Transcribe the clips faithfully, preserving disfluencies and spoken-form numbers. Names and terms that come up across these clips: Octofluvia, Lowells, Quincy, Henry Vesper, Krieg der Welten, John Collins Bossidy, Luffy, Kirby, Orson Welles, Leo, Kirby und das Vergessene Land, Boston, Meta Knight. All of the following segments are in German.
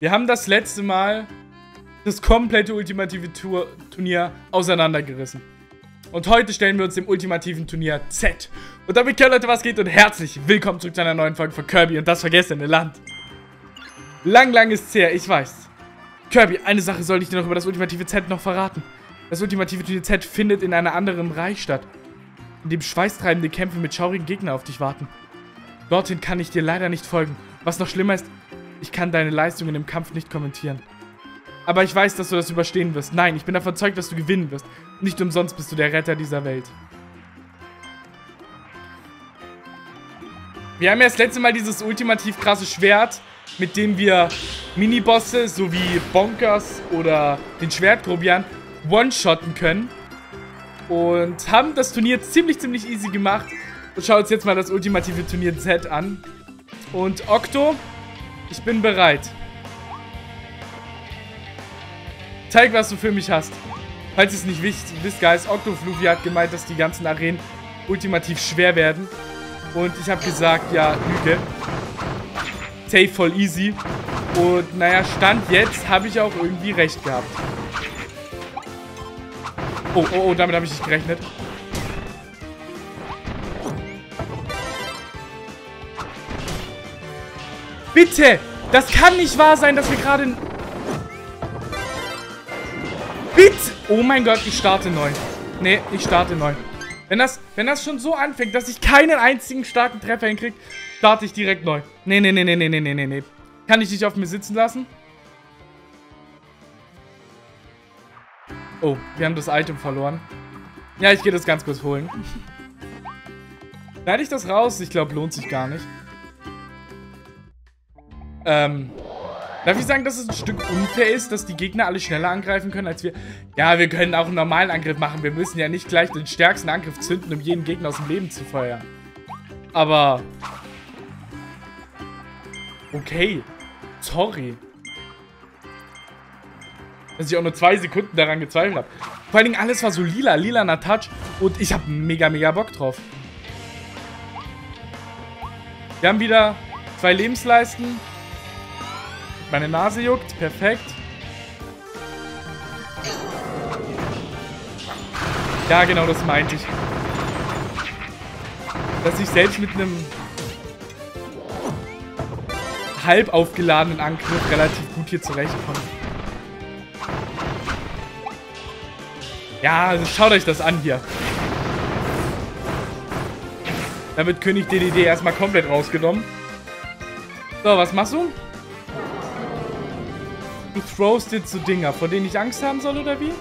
Wir haben das letzte Mal das komplette ultimative Turnier auseinandergerissen. Und heute stellen wir uns dem ultimativen Turnier Z. Und damit, klar, Leute, was geht und herzlich willkommen zurück zu einer neuen Folge von Kirby und das Vergessene Land. Lang, lang ist's her, ich weiß. Kirby, eine Sache sollte ich dir noch über das ultimative Z noch verraten. Das ultimative Turnier Z findet in einem anderen Reich statt, in dem schweißtreibende Kämpfe mit schaurigen Gegnern auf dich warten. Dorthin kann ich dir leider nicht folgen. Was noch schlimmer ist, ich kann deine Leistungen im Kampf nicht kommentieren. Aber ich weiß, dass du das überstehen wirst. Nein, ich bin davon überzeugt, dass du gewinnen wirst. Nicht umsonst bist du der Retter dieser Welt. Wir haben ja das letzte Mal dieses ultimativ krasse Schwert, mit dem wir Minibosse sowie Bonkers oder den Schwertgrobian one-shotten können. Und haben das Turnier ziemlich, ziemlich easy gemacht. Und schauen uns jetzt mal das ultimative Turnier Z an. Und Octo, ich bin bereit. Zeig, was du für mich hast. Falls ihr es nicht wisst, guys, Octofluvia hat gemeint, dass die ganzen Arenen ultimativ schwer werden. Und ich habe gesagt, ja, Lüge. Safe, voll easy. Und naja, Stand jetzt habe ich auch irgendwie recht gehabt. Oh, oh, oh, damit habe ich nicht gerechnet. Bitte! Das kann nicht wahr sein, dass wir gerade... Bitte! Oh mein Gott, ich starte neu. Nee, ich starte neu. Wenn das, wenn das schon so anfängt, dass ich keinen einzigen starken Treffer hinkriege, starte ich direkt neu. Nee, nee, nee, nee, nee, nee, nee, nee. Kann ich dich auf mir sitzen lassen? Oh, wir haben das Item verloren. Ja, ich gehe das ganz kurz holen. Schneide ich das raus? Ich glaube, lohnt sich gar nicht. Ähm, darf ich sagen, dass es ein Stück unfair ist, dass die Gegner alle schneller angreifen können als wir? Ja, wir können auch einen normalen Angriff machen. Wir müssen ja nicht gleich den stärksten Angriff zünden, um jeden Gegner aus dem Leben zu feuern. Aber... okay. Sorry. Dass ich auch nur zwei Sekunden daran gezweifelt habe. Vor allen Dingen, alles war so lila, lilaner Touch. Und ich habe mega, mega Bock drauf. Wir haben wieder zwei Lebensleisten. Meine Nase juckt. Perfekt. Ja, genau, das meinte ich. Dass ich selbst mit einem halb aufgeladenen Angriff relativ gut hier zurechtkomme. Ja, also schaut euch das an hier. Da wird König D D D erstmal komplett rausgenommen. So, was machst du? Du throwst jetzt so Dinger, vor denen ich Angst haben soll, oder wie?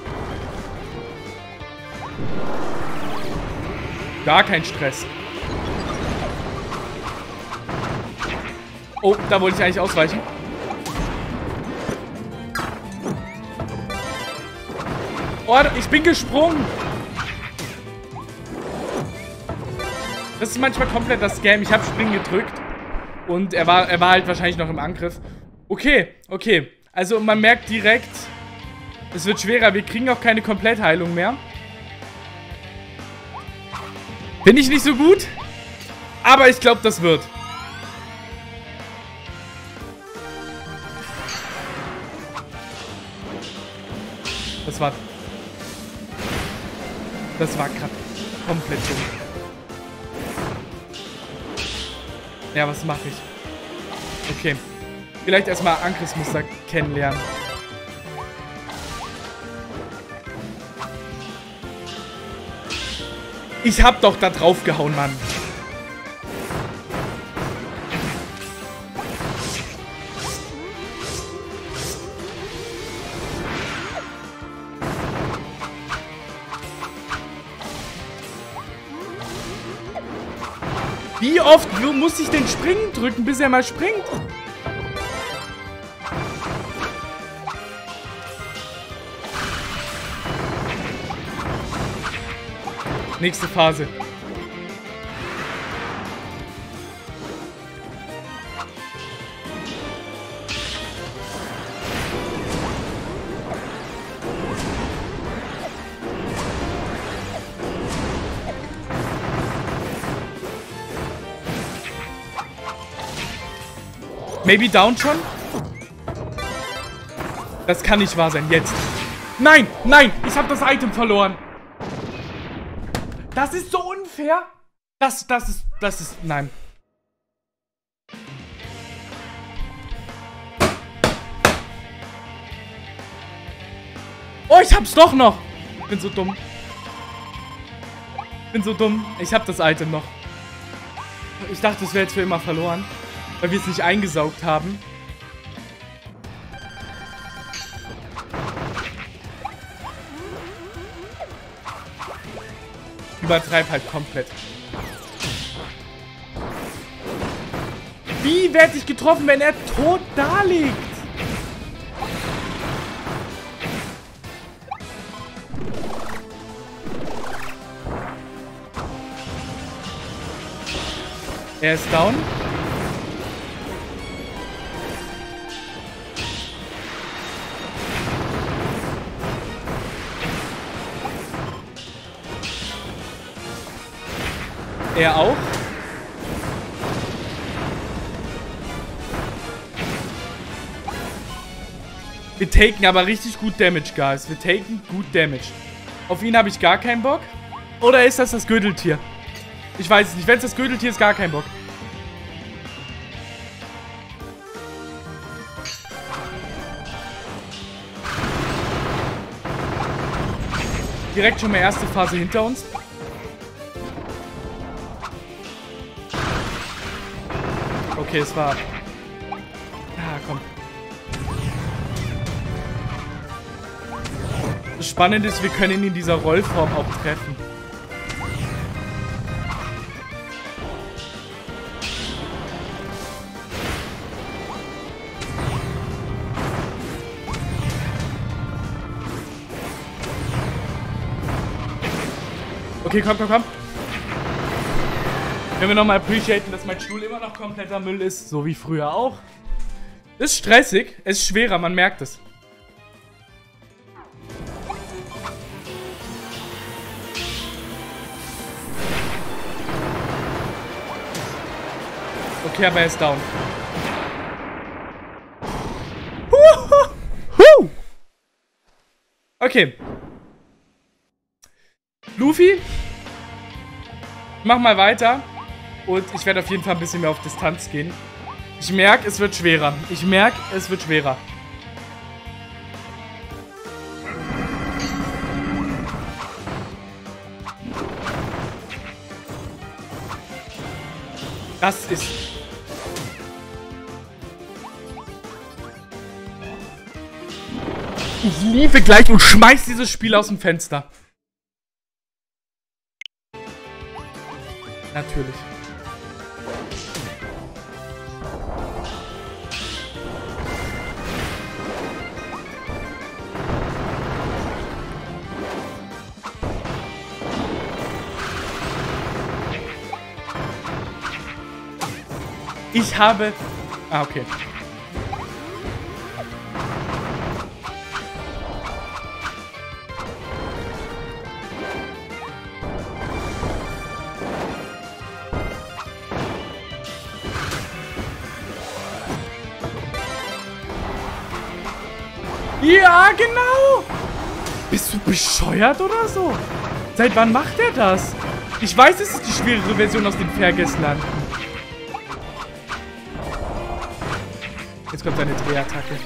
Gar kein Stress. Oh, da wollte ich eigentlich ausweichen. Oh, ich bin gesprungen. Das ist manchmal komplett das Scam. Ich habe Springen gedrückt. Und er war, er war halt wahrscheinlich noch im Angriff. Okay, okay. Also man merkt direkt, es wird schwerer. Wir kriegen auch keine Komplettheilung mehr. Bin ich nicht so gut? Aber ich glaube, das wird. Das war... Das war gerade komplett dumm. Ja, was mache ich? Okay. Vielleicht erstmal Angriffsmuster kennenlernen. Ich hab doch da drauf gehauen, Mann. Wie oft muss ich denn springen drücken, bis er mal springt? Nächste Phase. Maybe down schon? Das kann nicht wahr sein, jetzt. Nein, nein, ich habe das Item verloren. Das ist so unfair. Das, das ist, das ist, nein. Oh, ich hab's doch noch. Ich bin so dumm. Ich bin so dumm. Ich hab das Item noch. Ich dachte, es wäre jetzt für immer verloren, weil wir es nicht eingesaugt haben. Übertreib halt komplett. Wie werde ich getroffen, wenn er tot da liegt? Er ist down. Er auch. Wir taken aber richtig gut Damage, Guys. Wir taken gut Damage. Auf ihn habe ich gar keinen Bock. Oder ist das das Gürteltier? Ich weiß es nicht. Wenn es das Gürteltier ist, gar keinen Bock. Direkt schon mal erste Phase hinter uns. Okay, es war... Ah, komm. Das Spannende ist, wir können ihn in dieser Rollform auch treffen. Okay, komm, komm, komm. Können wir nochmal appreciaten, dass mein Stuhl immer noch kompletter Müll ist, so wie früher auch. Ist stressig, ist schwerer, man merkt es. Okay, aber er ist down. Okay. Luffy, mach mal weiter. Und ich werde auf jeden Fall ein bisschen mehr auf Distanz gehen. Ich merke, es wird schwerer. Ich merke, es wird schwerer. Das ist... Ich liebe gleich und schmeiß dieses Spiel aus dem Fenster. Natürlich. Ich habe... Ah, okay. Ja, genau! Bist du bescheuert oder so? Seit wann macht er das? Ich weiß, es ist die schwerere Version aus dem Vergessland. Jetzt kommt seine Drehattacke.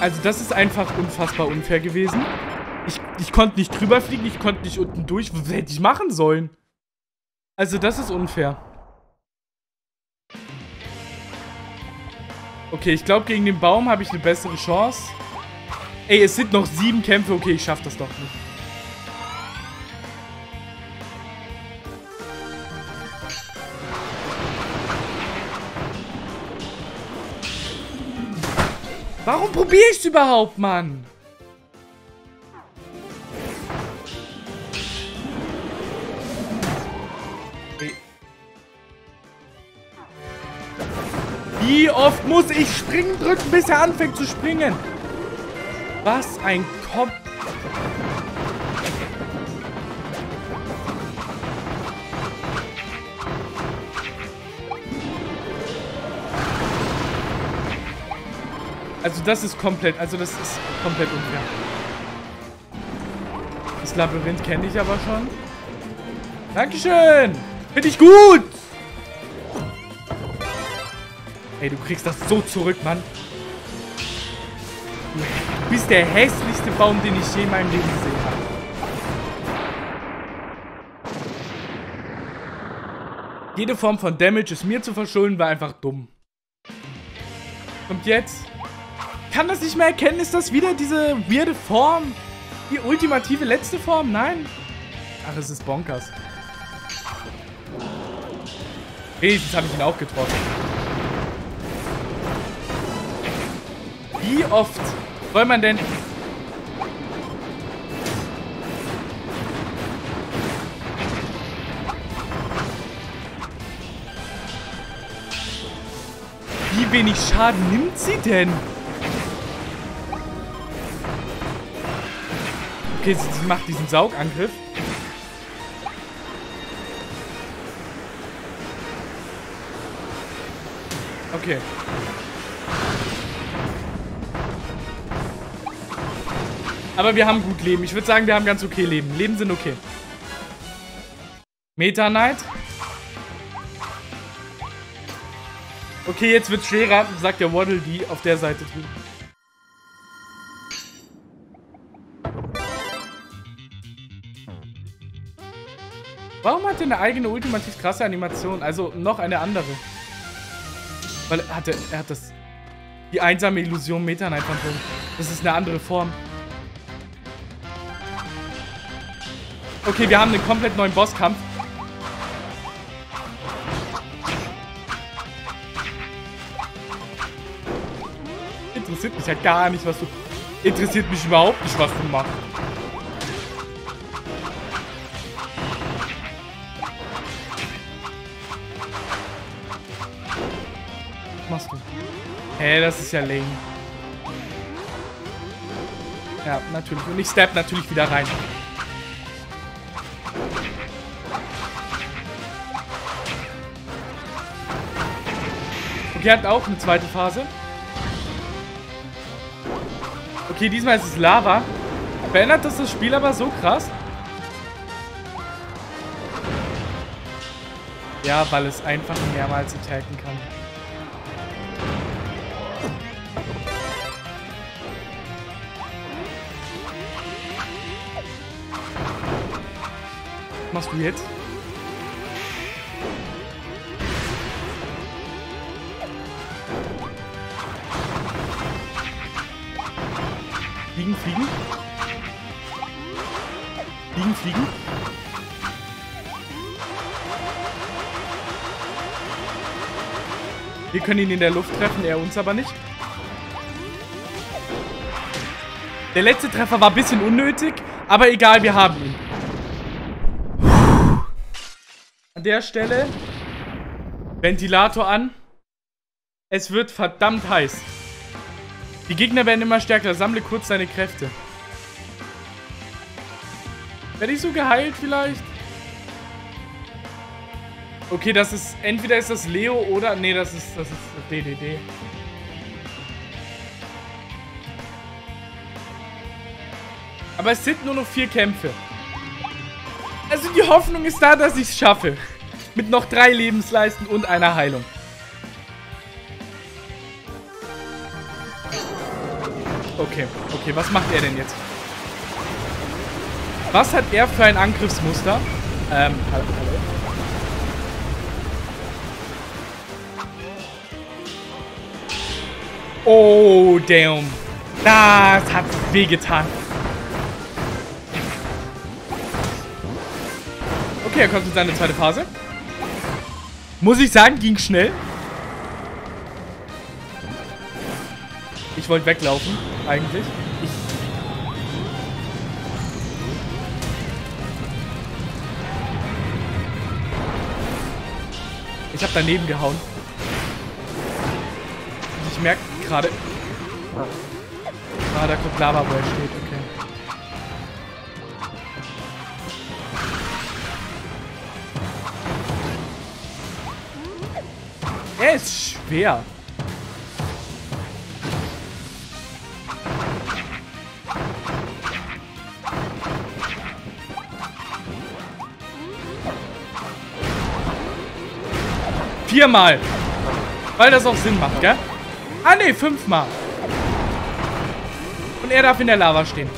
Also das ist einfach unfassbar unfair gewesen. Ich, ich konnte nicht drüber fliegen, ich konnte nicht unten durch. Was hätte ich machen sollen? Also das ist unfair. Okay, ich glaube, gegen den Baum habe ich eine bessere Chance. Ey, es sind noch sieben Kämpfe. Okay, ich schaffe das doch nicht. Warum probiere ich es überhaupt, Mann? Okay. Wie oft muss ich springen drücken, bis er anfängt zu springen? Was ein Kopf. Also das ist komplett, also das ist komplett unfair. Das Labyrinth kenne ich aber schon. Dankeschön! Finde ich gut! Ey, du kriegst das so zurück, Mann. Du bist der hässlichste Baum, den ich je in meinem Leben gesehen habe. Jede Form von Damage ist mir zu verschulden, war einfach dumm. Und jetzt? Kann das nicht mehr erkennen? Ist das wieder diese weirde Form? Die ultimative letzte Form? Nein? Ach, es ist bonkers. Jetzt habe ich ihn auch getroffen. Wie oft soll man denn... Wie wenig Schaden nimmt sie denn? Okay, sie macht diesen Saugangriff. Okay. Aber wir haben gut Leben. Ich würde sagen, wir haben ganz okay Leben. Leben sind okay. Meta Knight. Okay, jetzt wird's schwerer, sagt der Waddle Dee auf der Seite drüben. Warum hat er eine eigene ultimativ krasse Animation? Also noch eine andere. Weil er hatte, er hat das... Die einsame Illusion Meta Knight von drin. Das ist eine andere Form. Okay, wir haben einen komplett neuen Bosskampf. Interessiert mich ja gar nicht, was du... Interessiert mich überhaupt nicht, was du machst. Was machst du? Hä, das ist ja lame. Ja, natürlich. Und ich step natürlich wieder rein. Okay, hat auch eine zweite Phase. Okay, diesmal ist es Lava. Verändert das das Spiel aber so krass? Ja, weil es einfach mehrmals attacken kann. Was machst du jetzt? Fliegen, fliegen. Fliegen, fliegen. Wir können ihn in der Luft treffen, er uns aber nicht. Der letzte Treffer war ein bisschen unnötig, aber egal, wir haben ihn. An der Stelle Ventilator an. Es wird verdammt heiß. Die Gegner werden immer stärker. Sammle kurz deine Kräfte. Werde ich so geheilt vielleicht? Okay, das ist... Entweder ist das Leo oder... Nee, das ist... Das ist D D D. Aber es sind nur noch vier Kämpfe. Also die Hoffnung ist da, dass ich es schaffe. Mit noch drei Lebensleisten und einer Heilung. Okay, okay, was macht er denn jetzt? Was hat er für ein Angriffsmuster? Ähm, hallo, hallo. Oh, damn. Das hat wehgetan. Okay, er kommt in seine zweite Phase. Muss ich sagen, ging schnell. Ich wollte weglaufen, eigentlich. Ich ich habe daneben gehauen. Ich merke gerade... Ah, da kommt Lava, wo er steht, okay. Er ist schwer. Viermal. Weil das auch Sinn macht, gell? Ah, ne, fünfmal. Und er darf in der Lava stehen.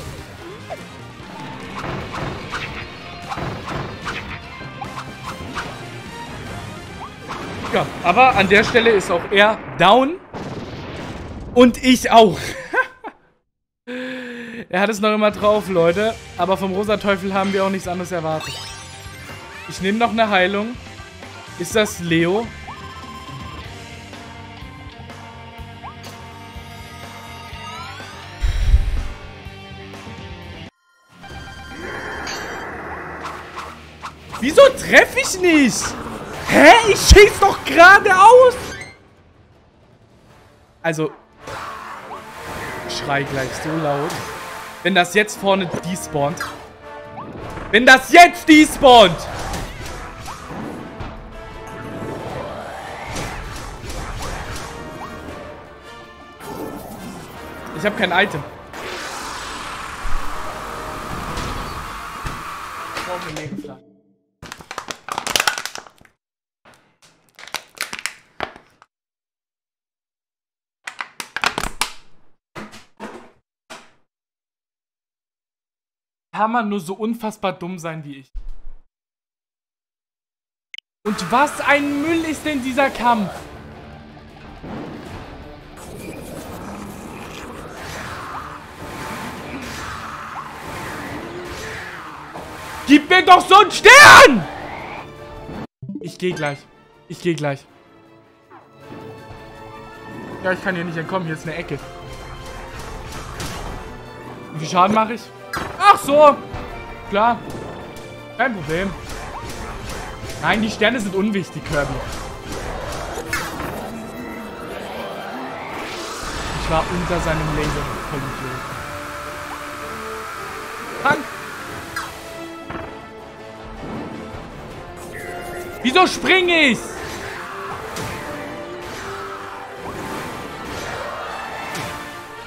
Ja, aber an der Stelle ist auch er down. Und ich auch. Er hat es noch immer drauf, Leute. Aber vom Rosateufel haben wir auch nichts anderes erwartet. Ich nehme noch eine Heilung. Ist das Leo? Wieso treffe ich nicht? Hä? Ich schieß doch geradeaus! Also... Ich schrei gleich so laut. Wenn das jetzt vorne despawnt. Wenn das jetzt despawnt! Ich habe kein Item. Kann man nur so unfassbar dumm sein wie ich. Und was ein Müll ist denn dieser Kampf? Gib mir doch so einen Stern! Ich gehe gleich. Ich gehe gleich. Ja, ich kann hier nicht entkommen. Hier ist eine Ecke. Wie viel Schaden mache ich? Ach so, klar, kein Problem. Nein, die Sterne sind unwichtig, Kirby. Ich war unter seinem Laser. Tank! Wieso springe ich?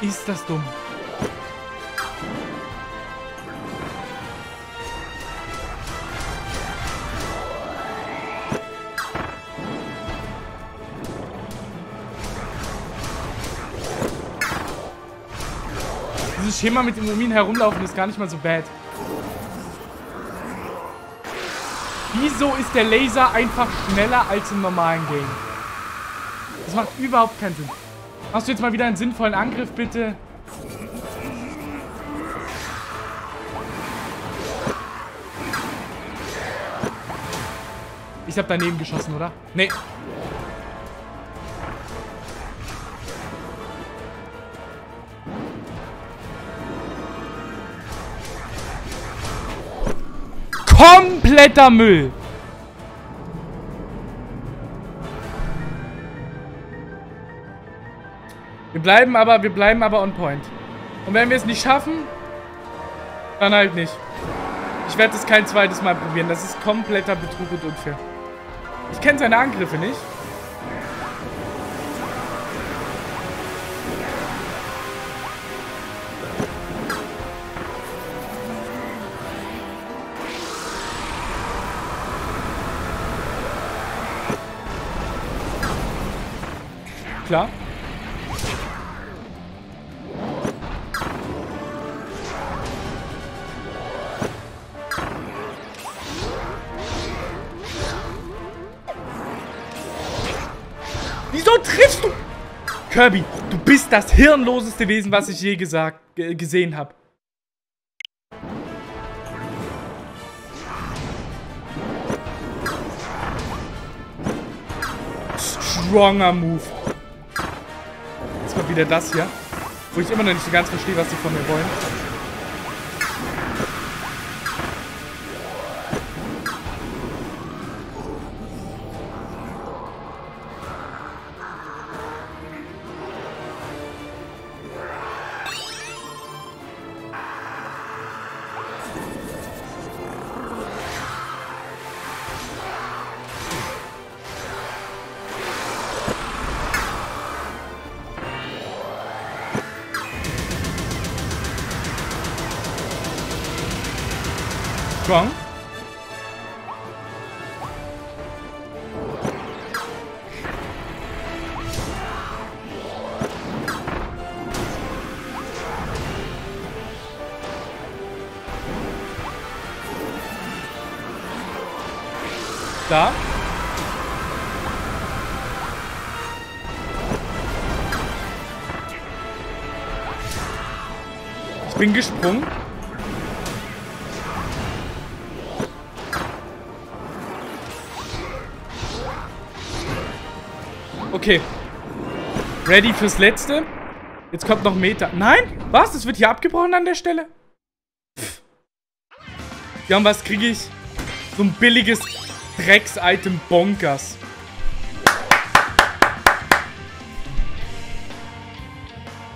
Ist das dumm? Dieses Schema mit dem Mumin herumlaufen ist gar nicht mal so bad. Wieso ist der Laser einfach schneller als im normalen Game? Das macht überhaupt keinen Sinn. Machst du jetzt mal wieder einen sinnvollen Angriff, bitte? Ich hab daneben geschossen, oder? Nee. Kompletter Müll. Wir bleiben aber, wir bleiben aber on point. Und wenn wir es nicht schaffen, dann halt nicht. Ich werde es kein zweites Mal probieren. Das ist kompletter Betrug und unfair. Ich kenne seine Angriffe nicht. Klar. Wieso triffst du? Kirby, du bist das hirnloseste Wesen, was ich je gesagt, äh, gesehen habe. Stronger Move. Wieder das hier, wo ich immer noch nicht so ganz verstehe, was sie von mir wollen. klar. Ich bin gesprungen. Okay. Ready fürs Letzte. Jetzt kommt noch Meta. Nein! Was? Das wird hier abgebrochen an der Stelle? Pff. Ja, und was kriege ich? So ein billiges Drecks-Item Bonkers.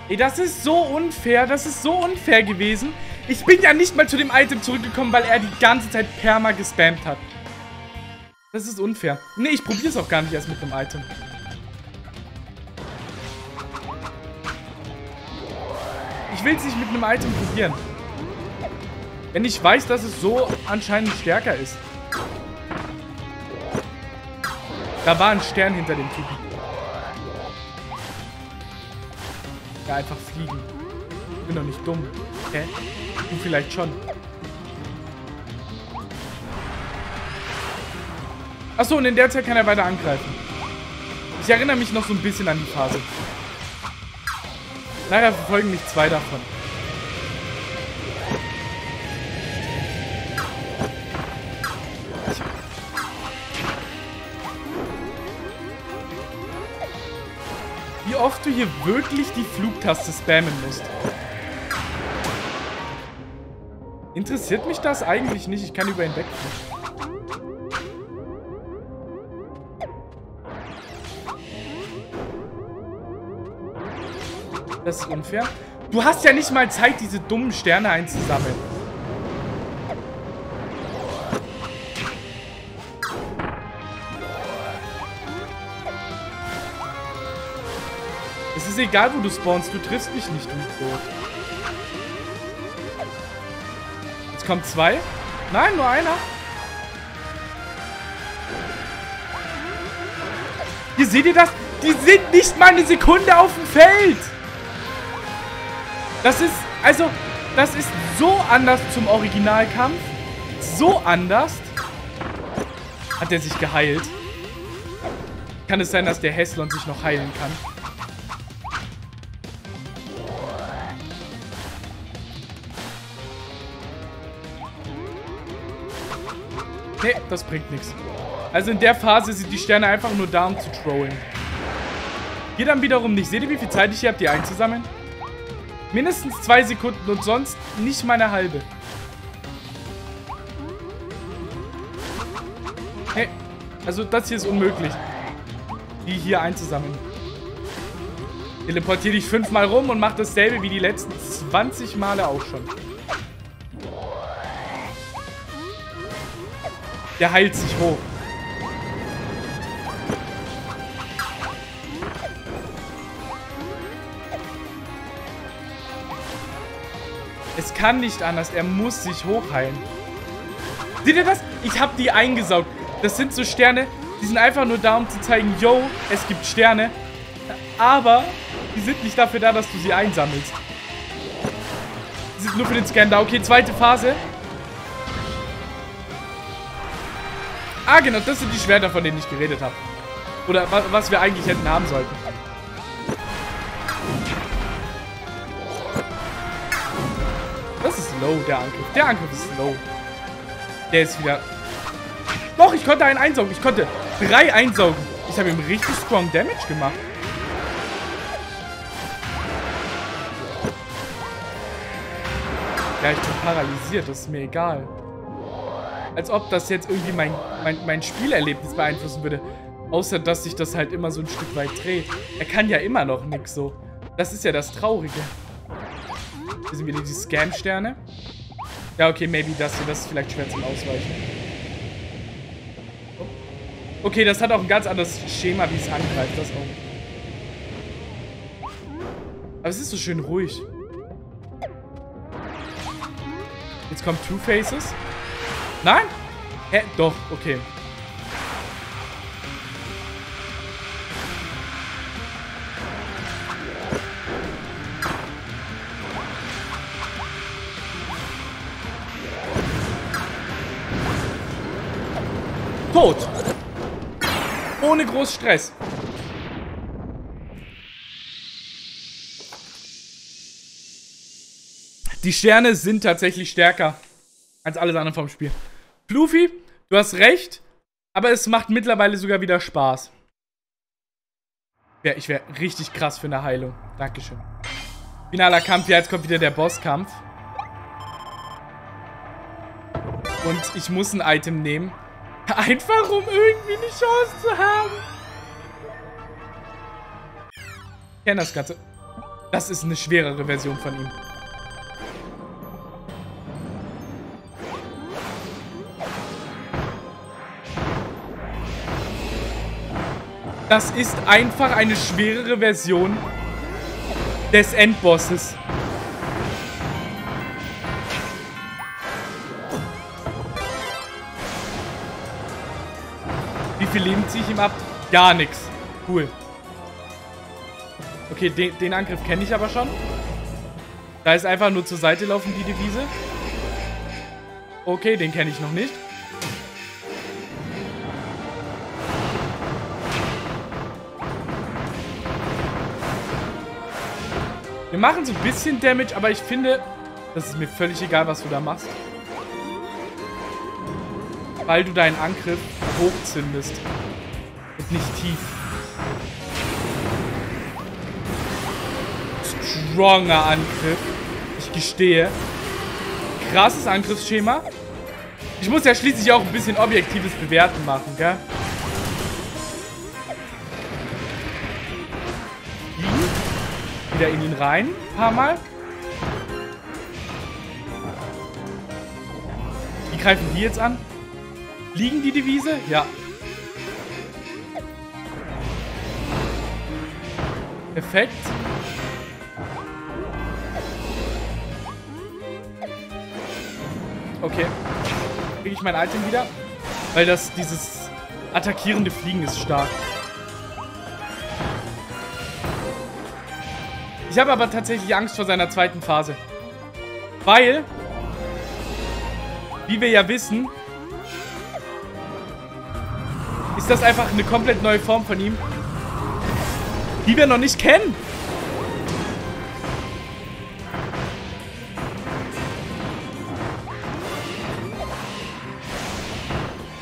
Ey, das ist so unfair. Das ist so unfair gewesen. Ich bin ja nicht mal zu dem Item zurückgekommen, weil er die ganze Zeit perma gespammt hat. Das ist unfair. Nee, ich probiere es auch gar nicht erst mit dem Item. Ich will es nicht mit einem Item probieren. Wenn ich weiß, dass es so anscheinend stärker ist. Da war ein Stern hinter dem Typen. Ja, einfach fliegen. Ich bin doch nicht dumm. Hä? Du vielleicht schon. Achso, und in der Zeit kann er weiter angreifen. Ich erinnere mich noch so ein bisschen an die Phase. Leider verfolgen mich zwei davon. Wie oft du hier wirklich die Flugtaste spammen musst. Interessiert mich das eigentlich nicht. Ich kann über ihn wegfliegen. Das ist unfair. Du hast ja nicht mal Zeit, diese dummen Sterne einzusammeln. Es ist egal, wo du spawnst. Du triffst mich nicht, du Idiot. Jetzt kommen zwei. Nein, nur einer. Hier, seht ihr das? Die sind nicht mal eine Sekunde auf dem Feld. Das ist, also, das ist so anders zum Originalkampf. So anders. Hat er sich geheilt? Kann es sein, dass der Häslon sich noch heilen kann? Nee, das bringt nichts. Also in der Phase sind die Sterne einfach nur da, um zu trollen. Hier dann wiederum nicht. Seht ihr, wie viel Zeit ich hier habe, die einzusammeln? Mindestens zwei Sekunden und sonst nicht meine halbe. Hey, also das hier ist unmöglich. Die hier einzusammeln. Teleportier dich fünfmal rum und mach dasselbe wie die letzten zwanzig Male auch schon. Der heilt sich hoch. Es kann nicht anders. Er muss sich hochheilen. Seht ihr das? Ich habe die eingesaugt. Das sind so Sterne, die sind einfach nur da, um zu zeigen, yo, es gibt Sterne. Aber die sind nicht dafür da, dass du sie einsammelst. Die sind nur für den Scan da. Okay, zweite Phase. Ah, genau. Das sind die Schwerter, von denen ich geredet habe. Oder was wir eigentlich hätten haben sollten. Low, der Angriff. Der Angriff ist low. Der ist wieder... Doch, ich konnte einen einsaugen. Ich konnte drei einsaugen. Ich habe ihm richtig strong Damage gemacht. Ja, ich bin paralysiert. Das ist mir egal. Als ob das jetzt irgendwie mein, mein, mein Spielerlebnis beeinflussen würde. Außer, dass sich das halt immer so ein Stück weit dreht. Er kann ja immer noch nix so. Das ist ja das Traurige. Hier sind wieder die Scam-Sterne. Ja, okay, maybe das hier. Das ist vielleicht schwer zum Ausweichen. Okay, das hat auch ein ganz anderes Schema, wie es angreift. Das auch. Aber es ist so schön ruhig. Jetzt kommt Two Faces. Nein? Hä? Doch, okay. tot. Ohne groß Stress. Die Sterne sind tatsächlich stärker als alles andere vom Spiel. Fluffy, du hast recht, aber es macht mittlerweile sogar wieder Spaß. Ja, ich wäre richtig krass für eine Heilung. Dankeschön. Finaler Kampf, ja, jetzt kommt wieder der Bosskampf. Und ich muss ein Item nehmen. Einfach, um irgendwie eine Chance zu haben. Ich kenne das Ganze. Das ist eine schwerere Version von ihm. Das ist einfach eine schwerere Version des Endbosses. Wie viel Leben ziehe ich ihm ab? Gar nichts. Cool. Okay, den, den Angriff kenne ich aber schon. Da ist einfach nur zur Seite laufen die Devise. Okay, den kenne ich noch nicht. Wir machen so ein bisschen Damage, aber ich finde, das ist mir völlig egal, was du da machst. Weil du deinen Angriff hochzündest und nicht tief. Stronger Angriff. Ich gestehe. Krasses Angriffsschema. Ich muss ja schließlich auch ein bisschen objektives Bewerten machen, gell? Wieder in ihn rein. Ein paar Mal. Wie greifen die jetzt an? Liegen die Devise? Ja. Perfekt. Okay. Kriege ich mein Item wieder? Weil das, dieses attackierende Fliegen ist stark. Ich habe aber tatsächlich Angst vor seiner zweiten Phase. Weil, wie wir ja wissen, ist das einfach eine komplett neue Form von ihm, die wir noch nicht kennen.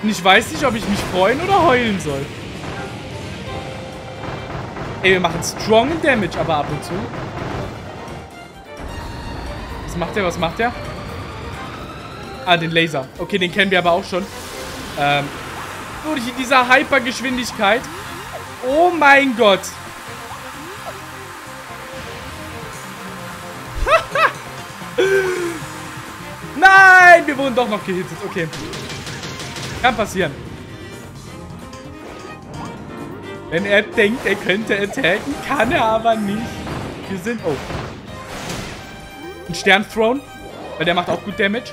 Und ich weiß nicht, ob ich mich freuen oder heulen soll. Ey, wir machen strongen Damage, aber ab und zu. Was macht der? Was macht der? Ah, den Laser. Okay, den kennen wir aber auch schon. Ähm, durch dieser Hypergeschwindigkeit. Oh mein Gott. Nein, wir wurden doch noch gehittet. Okay. Kann passieren. Wenn er denkt, er könnte attacken, kann er aber nicht. Wir sind... Oh. Ein Stern-Throne. Weil der macht auch gut Damage.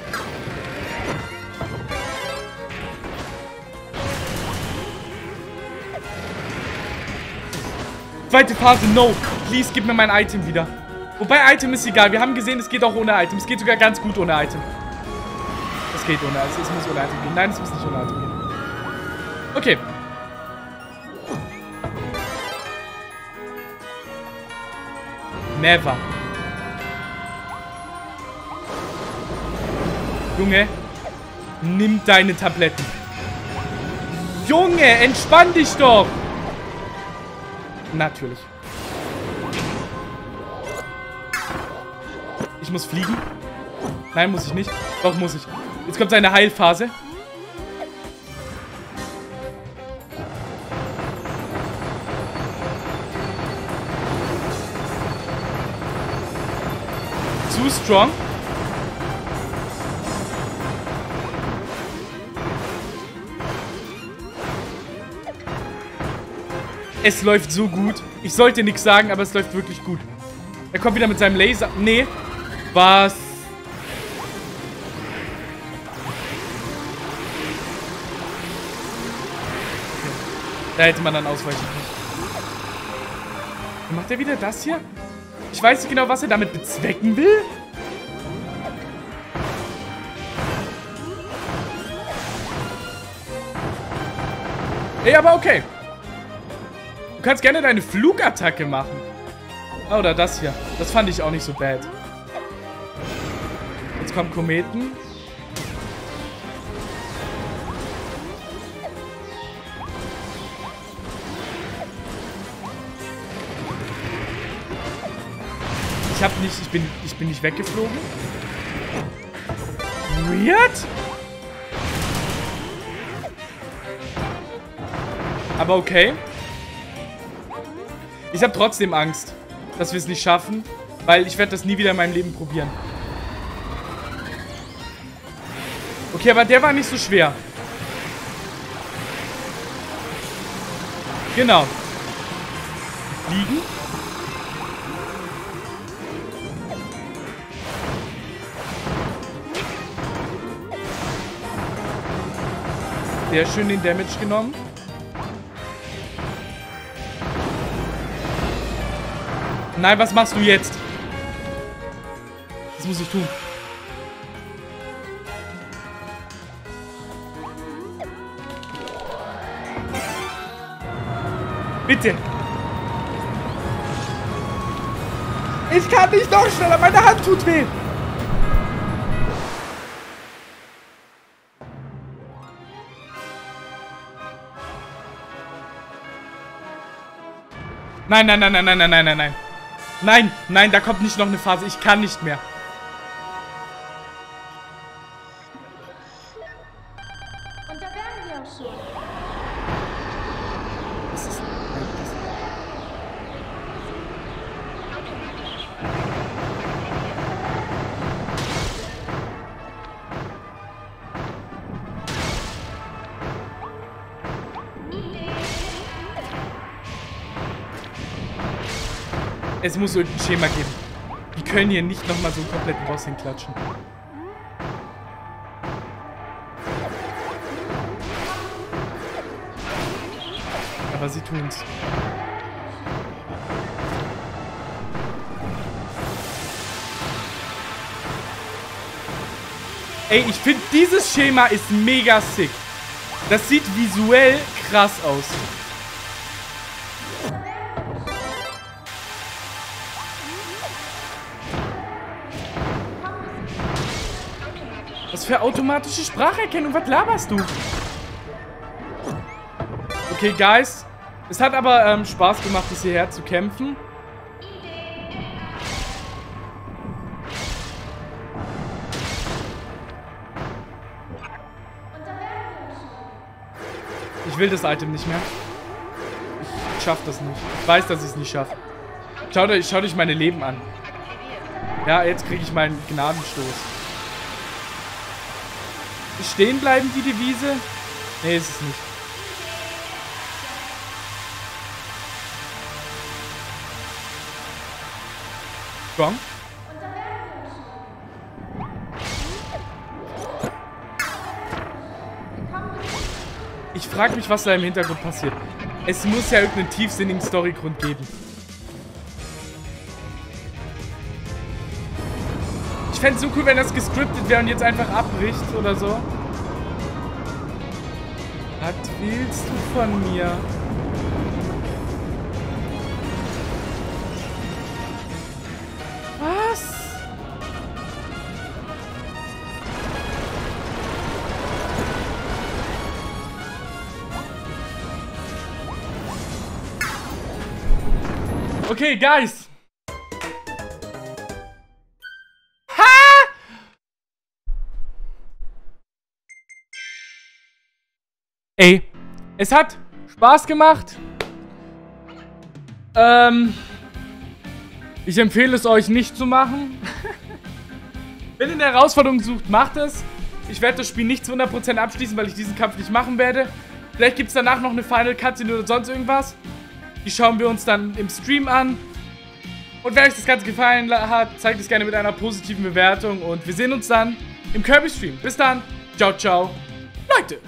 Zweite Phase, no. Please, gib mir mein Item wieder. Wobei, Item ist egal. Wir haben gesehen, es geht auch ohne Item. Es geht sogar ganz gut ohne Item. Es geht ohne. Es, es muss ohne Item gehen. Nein, es muss nicht ohne Item gehen. Okay. Never. Junge, nimm deine Tabletten. Junge, entspann dich doch. Natürlich. Ich muss fliegen. Nein, muss ich nicht. Doch, muss ich. Jetzt kommt seine Heilphase. Too strong. Es läuft so gut. Ich sollte nichts sagen, aber es läuft wirklich gut. Er kommt wieder mit seinem Laser. Nee. Was? Da hätte man dann ausweichen können. Macht er wieder das hier? Ich weiß nicht genau, was er damit bezwecken will. Ey, aber okay. Du kannst gerne deine Flugattacke machen. Oder das hier. Das fand ich auch nicht so bad. Jetzt kommen Kometen. Ich hab nicht, ich bin, ich bin nicht weggeflogen. Weird? Aber okay. Ich habe trotzdem Angst, dass wir es nicht schaffen, weil ich werde das nie wieder in meinem Leben probieren. Okay, aber der war nicht so schwer. Genau. Liegen. Sehr schön den Damage genommen. Nein, was machst du jetzt? Das muss ich tun. Bitte. Ich kann nicht noch schneller. Meine Hand tut weh. Nein, nein, nein, nein, nein, nein, nein, nein, nein. Nein, nein, da kommt nicht noch eine Phase. Ich kann nicht mehr. Und da wären wir auch schon. Das ist... Es muss irgendein Schema geben. Wir können hier nicht nochmal so einen kompletten Boss hinklatschen. Aber sie tun's. Ey, ich finde, dieses Schema ist mega sick. Das sieht visuell krass aus. Was für automatische Spracherkennung? Was laberst du? Okay, Guys. Es hat aber ähm, Spaß gemacht, bis hierher zu kämpfen. Ich will das Item nicht mehr. Ich schaff das nicht. Ich weiß, dass ich es nicht schaffe. Schaut euch, schaut euch meine Leben an. Ja, jetzt kriege ich meinen Gnadenstoß. Stehen bleiben, die Devise? Nee, ist es nicht. Komm. Ich frage mich, was da im Hintergrund passiert. Es muss ja irgendeinen tiefsinnigen Storygrund geben. Ich fände es so cool, wenn das gescriptet wäre und jetzt einfach abbricht oder so. Was willst du von mir? Was? Okay, Guys. Ey, es hat Spaß gemacht. Ähm, ich empfehle es euch nicht zu machen. Wenn ihr eine Herausforderung sucht, macht es. Ich werde das Spiel nicht zu hundert Prozent abschließen, weil ich diesen Kampf nicht machen werde. Vielleicht gibt es danach noch eine Final Cutscene oder sonst irgendwas. Die schauen wir uns dann im Stream an. Und wenn euch das Ganze gefallen hat, zeigt es gerne mit einer positiven Bewertung. Und wir sehen uns dann im Kirby-Stream. Bis dann. Ciao, ciao. Leute.